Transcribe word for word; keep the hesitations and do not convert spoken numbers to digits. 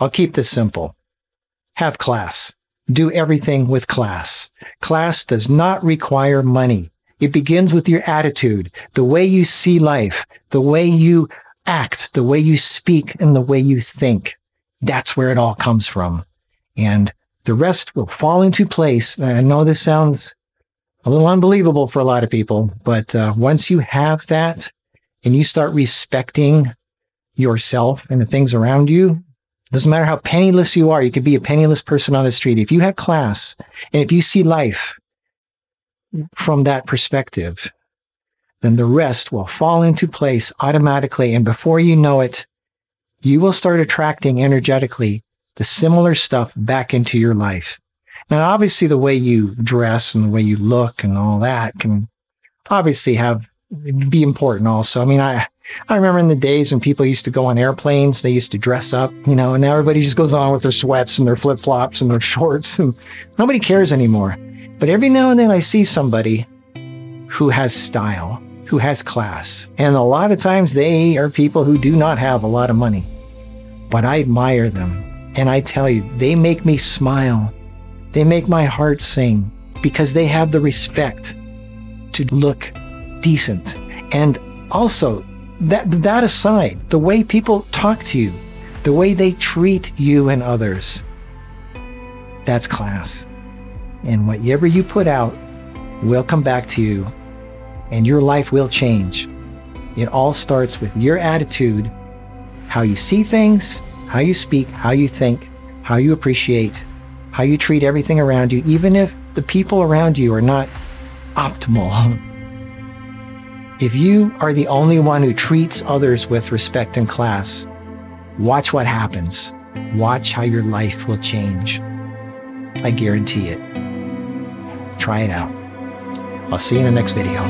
I'll keep this simple. Have class. Do everything with class. Class does not require money. It begins with your attitude, the way you see life, the way you act, the way you speak, and the way you think. That's where it all comes from. And the rest will fall into place. I know this sounds a little unbelievable for a lot of people, but uh, once you have that and you start respecting yourself and the things around you, doesn't matter how penniless you are. You could be a penniless person on the street. If you have class and if you see life from that perspective, then the rest will fall into place automatically. And before you know it, you will start attracting energetically the similar stuff back into your life. Now, obviously, the way you dress and the way you look and all that can obviously have be important also. I mean, I... I remember in the days when people used to go on airplanes, they used to dress up, you know, and now everybody just goes on with their sweats and their flip-flops and their shorts, and nobody cares anymore. But every now and then I see somebody who has style, who has class. And a lot of times they are people who do not have a lot of money. But I admire them. And I tell you, they make me smile. They make my heart sing because they have the respect to look decent. And also, That, that aside, the way people talk to you, the way they treat you and others, that's class. And whatever you put out will come back to you, and your life will change. It all starts with your attitude, how you see things, how you speak, how you think, how you appreciate, how you treat everything around you, even if the people around you are not optimal. If you are the only one who treats others with respect and class, watch what happens. Watch how your life will change. I guarantee it. Try it out. I'll see you in the next video.